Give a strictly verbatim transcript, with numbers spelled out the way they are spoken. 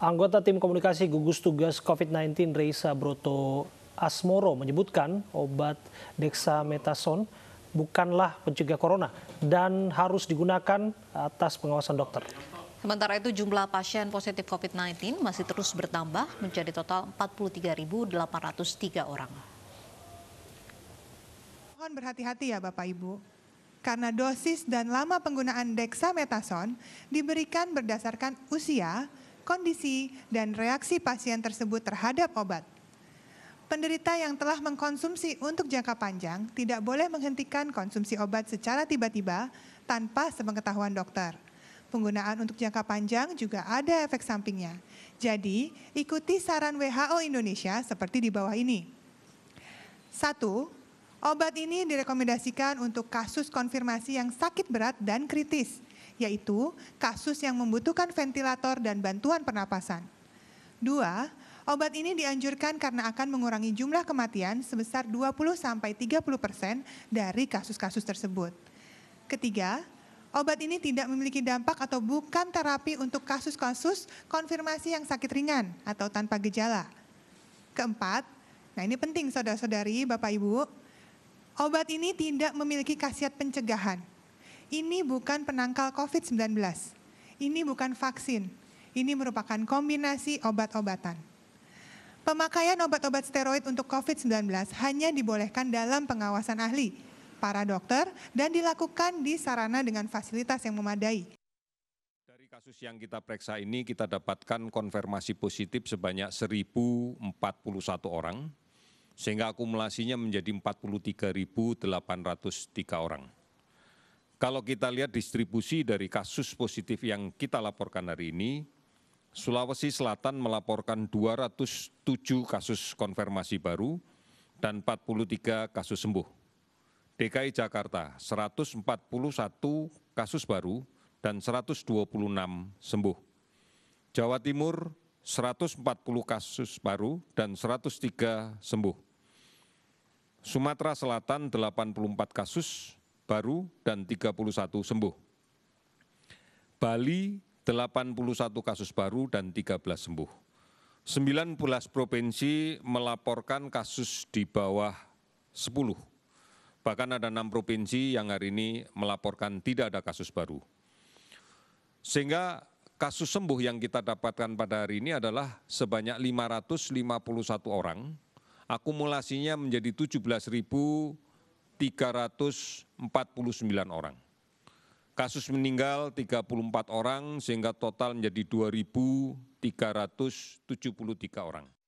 Anggota tim komunikasi gugus tugas COVID sembilan belas Reisa Broto Asmoro menyebutkan obat dexamethasone bukanlah pencegah corona dan harus digunakan atas pengawasan dokter. Sementara itu jumlah pasien positif COVID sembilan belas masih terus bertambah menjadi total empat puluh tiga ribu delapan ratus tiga orang. Mohon berhati-hati ya Bapak Ibu, karena dosis dan lama penggunaan dexamethasone diberikan berdasarkan usia, kondisi, dan reaksi pasien tersebut terhadap obat. Penderita yang telah mengkonsumsi untuk jangka panjang tidak boleh menghentikan konsumsi obat secara tiba-tiba tanpa sepengetahuan dokter. Penggunaan untuk jangka panjang juga ada efek sampingnya. Jadi, ikuti saran W H O Indonesia seperti di bawah ini. Satu, obat ini direkomendasikan untuk kasus konfirmasi yang sakit berat dan kritis, yaitu kasus yang membutuhkan ventilator dan bantuan pernapasan. Dua, obat ini dianjurkan karena akan mengurangi jumlah kematian sebesar dua puluh sampai tiga puluh persen dari kasus-kasus tersebut. Ketiga, obat ini tidak memiliki dampak atau bukan terapi untuk kasus-kasus konfirmasi yang sakit ringan atau tanpa gejala. Keempat, nah ini penting saudara-saudari, Bapak Ibu, obat ini tidak memiliki khasiat pencegahan. Ini bukan penangkal COVID sembilan belas, ini bukan vaksin, ini merupakan kombinasi obat-obatan. Pemakaian obat-obat steroid untuk COVID sembilan belas hanya dibolehkan dalam pengawasan ahli, para dokter, dan dilakukan di sarana dengan fasilitas yang memadai. Dari kasus yang kita periksa ini, kita dapatkan konfirmasi positif sebanyak seribu empat puluh satu orang, sehingga akumulasinya menjadi empat puluh tiga ribu delapan ratus tiga orang. Kalau kita lihat distribusi dari kasus positif yang kita laporkan hari ini, Sulawesi Selatan melaporkan dua ratus tujuh kasus konfirmasi baru dan empat puluh tiga kasus sembuh. D K I Jakarta seratus empat puluh satu kasus baru dan seratus dua puluh enam sembuh. Jawa Timur seratus empat puluh kasus baru dan seratus tiga sembuh. Sumatera Selatan delapan puluh empat kasus baru dan tiga puluh satu sembuh. Bali delapan puluh satu kasus baru dan tiga belas sembuh. sembilan belas provinsi melaporkan kasus di bawah sepuluh. Bahkan ada enam provinsi yang hari ini melaporkan tidak ada kasus baru. Sehingga kasus sembuh yang kita dapatkan pada hari ini adalah sebanyak lima ratus lima puluh satu orang, akumulasinya menjadi tujuh belas ribu tiga ratus empat puluh sembilan orang. Kasus meninggal tiga puluh empat orang, sehingga total menjadi dua ribu tiga ratus tujuh puluh tiga orang.